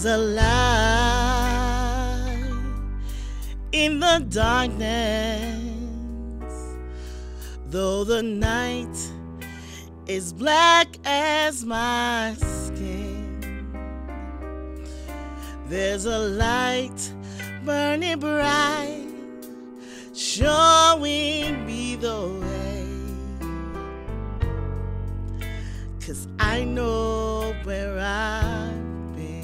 is a light in the darkness, though the night is black as my skin. There's a light burning bright, showing me the way, 'cause I know where I've been.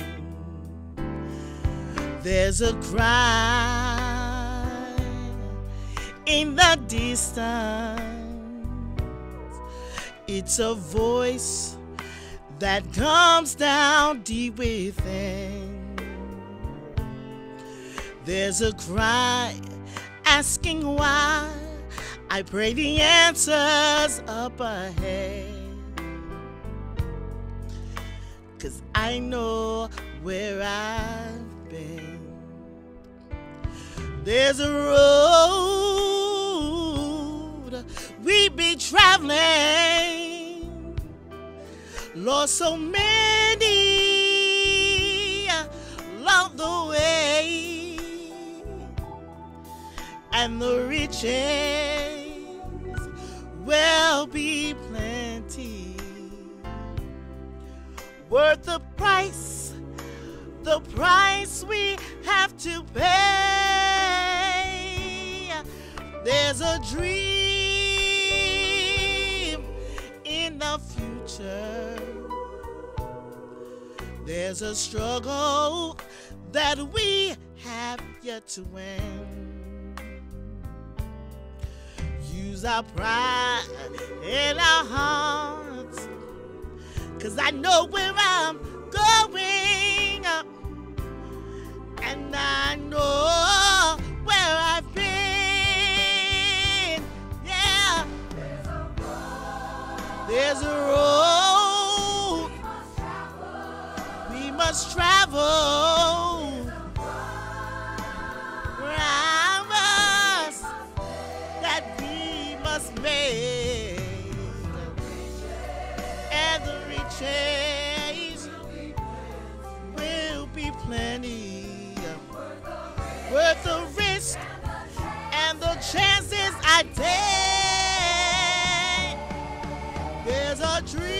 There's a cry in the distance, it's a voice that comes down deep within. There's a cry asking why. I pray the answers up ahead, 'cause I know where I've been. There's a road we be traveling, Lord, so many along the way, and the riches will be plenty, worth the price we have to pay. There's a dream in the future, there's a struggle that we have yet to win. Use our pride in our hearts, 'cause I know where I'm going, and I know where I've been. Yeah, there's a road we must travel. Made. And the riches will be plenty, worth the risk and the chances I take. There's a dream